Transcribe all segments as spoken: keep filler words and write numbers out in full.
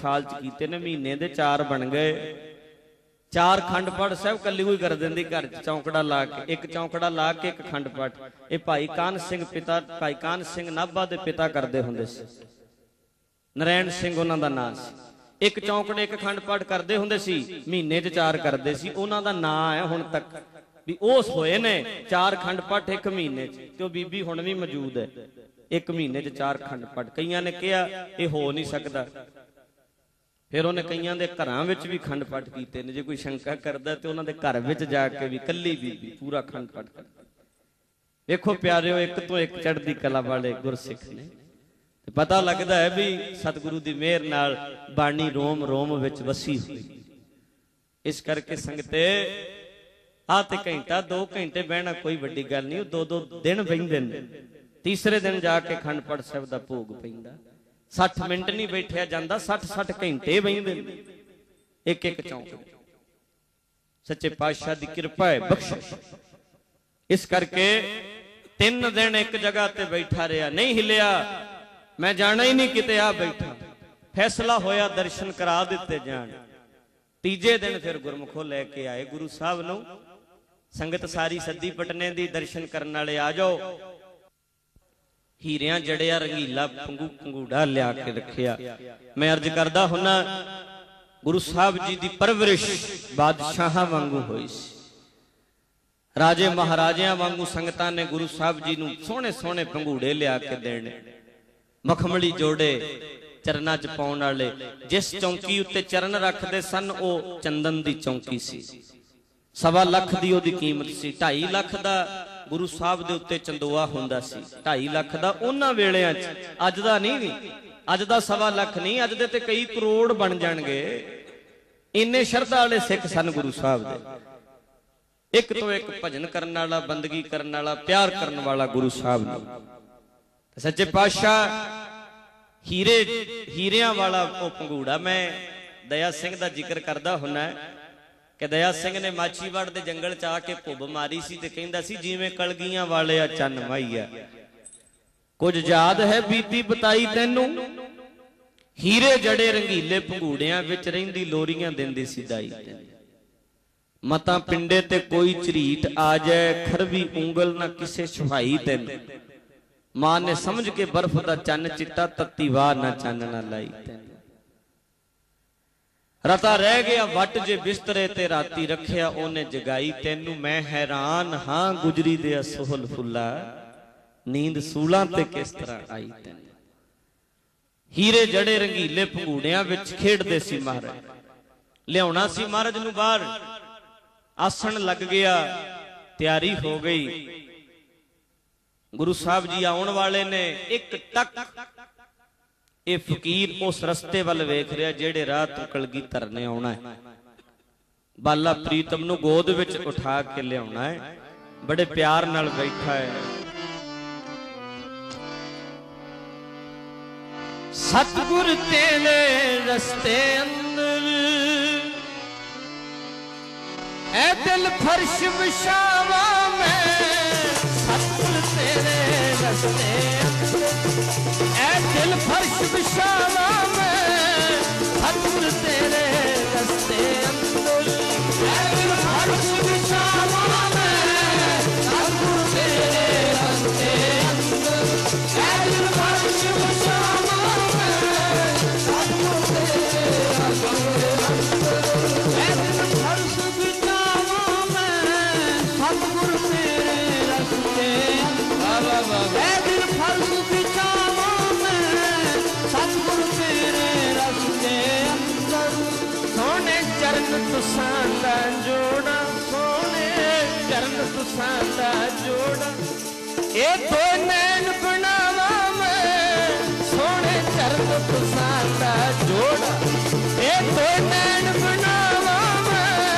साल च कीते ने महीने दे चार बन गए। चार खंड पाठ साहब कली कोई कर देंदी घर चौंकड़ा ला के, एक चौंकड़ा ला के एक खंड पाठ। ये भाई कान सिंह पिता, भाई कान सिंह नाभा दे पिता करते होंगे, नारायण सिंह उन्हां दा नाम सी। एक चौंकड़े एक खंड पाठ करते होंगे सी, महीने च चार करते सी। उन्हां दा नाम है हुण तक भी उस होए ने चार खंड पाठ एक महीने च, ते बीबी हुण भी मौजूद है। एक महीने च चार खंड पाठ, कईयां ने कहा यह हो नहीं सकता। फिर उन्हें कईयां दे घरां विच भी खंड पाठ कीते ने, जे कोई शंका करदा ते उन्हां दे घर विच जाके भी कल्ली बीबी पूरा खंड पाठ करदी। देखो प्यारिओ, एक तो एक चढ़दी कला वाले गुरसिख ने, ते पता लगदा है भी सतगुरु दी मेहर नाल बाणी रोम रोम विच वसी हुई। इस करके संगते आ ते घंटा दो घंटे बहना कोई वड्डी गल नहीं, दो दो दिन बहिंदे ने। तीसरे दिन जाके खंड पाठ साहिब दा भोग पैंदा। साठ मिनट नहीं बैठा जाता, साठ साठ घंटे बहिंदे एक एक चौंक। सच्चे पातशाह की कृपा है, बख्शिश। इस करके तीन दिन एक जगह ते बैठा रहा, नहीं हिलिया, मैं जाना ही नहीं किते, आ बैठा। फैसला होया दर्शन करा दिते जान। तीजे दिन फिर गुरमुखों लैके आए गुरु साहब नूं, संगत सारी सदी पटने दी, दर्शन करने वाले आ जाओ। हीरिया जड़िया रंगीला पंगू पंगूड़ा लिया के रखिया। मैं अर्ज करदा हुना, गुरु साहब जी की परवरिश बादशाह वांगू होई सी, राजे महाराजिया वांगू। संगतां ने गुरु साहब जी नूं सोहणे सोहणे पंगूड़े लिया के देने, मखमली जोड़े चरना च पाउण वाले। जिस चौंकी उत्ते चरण रखते सन वह चंदन की चौंकी सी। सवा लख की ओहदी कीमत सी, ढाई लख का गुरु साहब दे उत्ते चंदोआ हुंदा सी, ढाई लख दा उन्हां वेलेआं च। अज दा नहीं, अज दा सवा लख नहीं, अज दे ते कई करोड़ बन जाणगे। इन्ने शरधा वाले सिख सन गुरु साहब दे। एक तो एक भजन करन वाला, बंदगी करन वाला, प्यार करन वाला गुरु साहब ने। सच्चे पातशाह हीरे हीरियां वाला ओ पंगूड़ा। मैं दया सिंह दा जिक्र करदा हुंदा है कि दया सिंह ने माछीवाड़ के जंगल च आके भुब मारी सी ते कहिंदा सी, जिवें कलगियां वाले आ चन्न माईआ, कुछ याद है बीती बताई तैनूं। हीरे जड़े रंगीले पंगूड़ियां विच रहिंदी लोरियां देंदी सी दाई तैनूं। मतां पिंडे ते कोई झरीट आ जाए, खरवी उंगल ना किसे छुहाई तैनूं। मां ने समझ के बर्फ दा चन्न चिट्टा, तत्ती वाह ना चन्न ना लाई तैनूं। रता रह गया वट जे बिस्तरे ते, राती रखिया ओने जगाई तेनू। मैं हैरान हां गुजरी दे सोहल फुला, नींद सूलां ते किस तरह आई तेनू। हीरे जड़े रंगीले पंगूड़ियां विच खेडदे सी महाराज। लियाउणा सी महाराज नू बाहर, आसण लग गया, तैयारी हो गई। गुरु साहब जी आउण वाले ने। एक टक ये फकीर उस रस्ते वाल वेख रहा जेड़े राह तू कलगी तरने आना है। बाला प्रीतम नू गोद विच उठा के लियाना है, बड़े प्यार नाल बैठा है। सतगुर तेरे रस्ते अंदर, ऐ दिल फर्श विशावा में। सतगुर तेरे रस्ते अंदर, ऐ दिल फर्श बिछावा में। सतगुर तेरे रस्ते अंदर, ऐ दिल फर्श बिछावा में। सतगुर तेरे रस्ते अंदर, ऐ दिल फर्श बिछावा में। सतगुर तेरे रस्ते, ऐ दिल फर्श बिछावा में। सतगुर तेरे रस्ते अंदर, ऐ दिल फर्श बिछावा। तुसांदा जोड़ा सोने चरण, तुसांदा जोड़ा ए तो नैन बनावा में। सोने चरण तुसांदा जोड़ा, ए तो नैन बनावा में।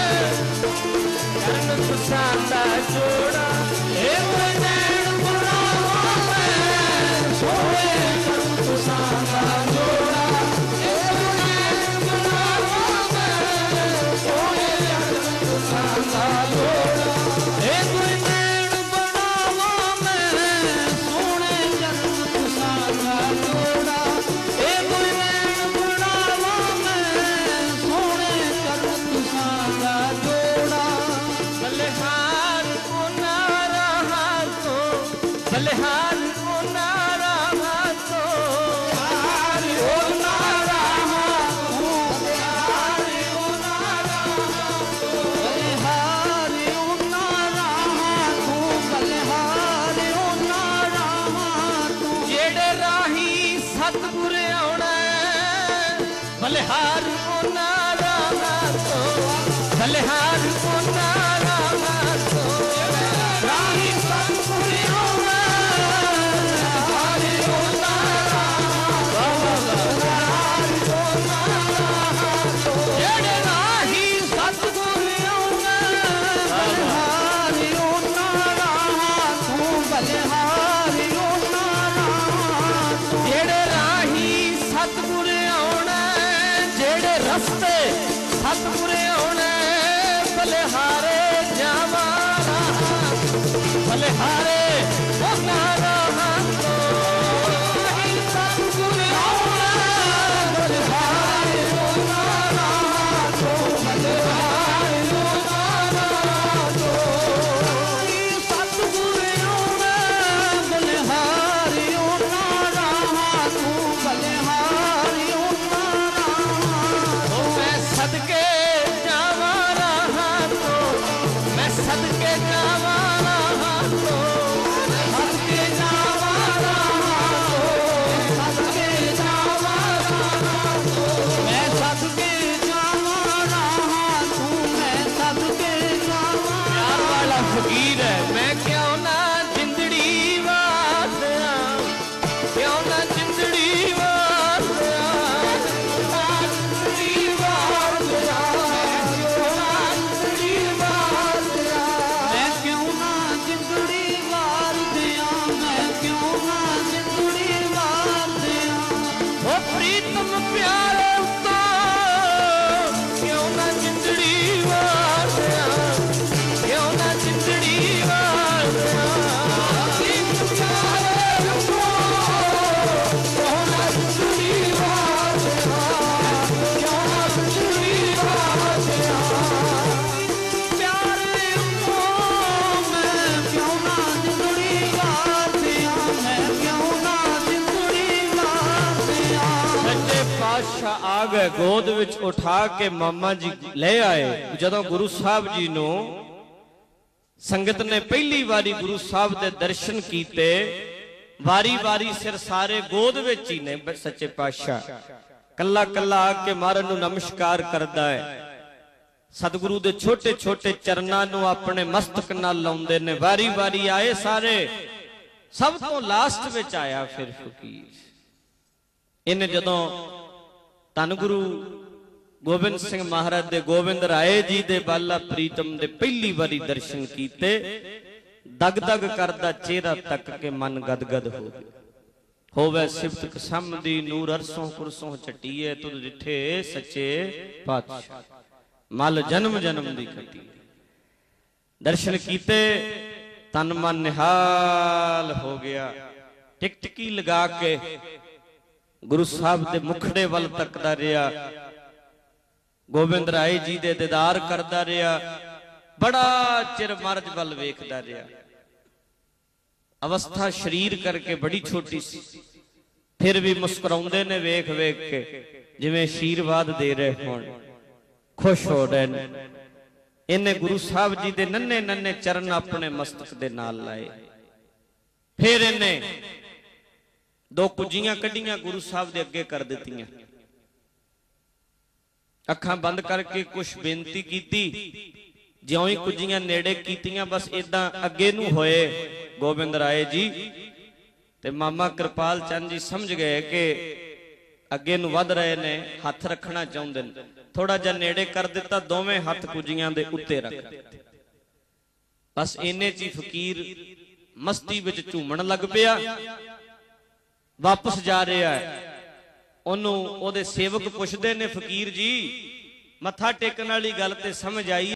चरण तुसांदा जोड़ा, ए तो नैन बनावा में। सोने चरण तुसांदा जोड़ा। I'm not your enemy. बलहार को नारा ना सोवा, बलहार को नारा ना सोवा, राही सतपुरी हो नारा को नारा, बलहार को नारा सोवा, जेड राही सतपुरी हो नारा, बलहार को नारा तू बलहार को नारा, जेड राही सतपुरी रस्ते सतपुरे होने बलहारे जावारा, बलहारे वो नारा तो नहीं सतपुरे होने बलहारे वो नारा तो बलहारे वो नारा तो नहीं सतपुरे होने बलहारे वो नारा तो बलहारे सदके जावा रहा तो मैं सदके जावा रहा तो सदके जावा रहा तो सदके जावा रहा तो मैं सदके जावा रहा तू मैं सदके जावा यार वाला फकीर है मैं क्यों ना जिंदड़ी बात क्यों ना जिंदड़ी गोद विच उठा के मामा जी ले आए। जदों गुरु साहब जी नूं संगत ने पहली बारी गुरु साहब दे दर्शन कीते, वारी वारी सिर सारे गोद विच ही ने सच्चे पातशाह, कला कला आके मारन नूं नमस्कार करदा है, सतगुरु दे छोटे छोटे चरना नूं अपने मस्तक नाल लाउंदे ने, वारी वारी आए सारे, सब तो लास्ट विच आया फिर फकीर। इन्हें जदों धन गुरु गोबिंद सिंह महाराज दे गोबिंद राय जी दे बाला प्रीतम दे पहली बारी दर्शन कीते, दग दग करदा चेहरा तक के मन गदगद हो गया। होवे सिफत समदी नूर अरसों कुरसों चटिए, तुझ डिठे सच्चे पातशाह मल जन्म जन्म दी कटी। दर्शन कीते तन मन निहाल हो गया, टिकटकी लगा के गुरु साहब के मुखड़े वल तकदा रहा, गोबिंद राय जी दे दीदार करदा रहा, बड़ा चिर मर्ज वल वेखदा रहा। अवस्था शरीर करके बड़ी छोटी सी, फिर भी मुस्कुराउंदे ने वेख वेख के, जिवें आशीर्वाद दे रहे होण, खुश हो रहे ने। इन्हें गुरु साहब जी दे नन्हे नन्हे चरण अपने मस्तक दे नाल लाए, फिर इन्हें दो कुजियां कढ़ियां गुरु साहब दे अगे कर दित्तियां, अखां बंद करके कुछ बेनती कीती, ज्यों ही कुजियां नेड़े कीतियां बस इदां अगे नूं होए गोबिंद राय जी ते मामा कृपाल चंद जी समझ गए कि अगे नूं वध रहे ने, हथ रखना चाहुंदे ने, थोड़ा जिहा नेड़े कर दित्ता, दोवें हथ कुजियां दे उत्ते रख दित्ते, बस इन्ने च ही फकीर मस्ती विच झूमण लग पिया। वापस जा रहा है, ओनू ओदे सेवक पुछदे ने, फकीर जी मथा टेकन वाली गल ते समझ आई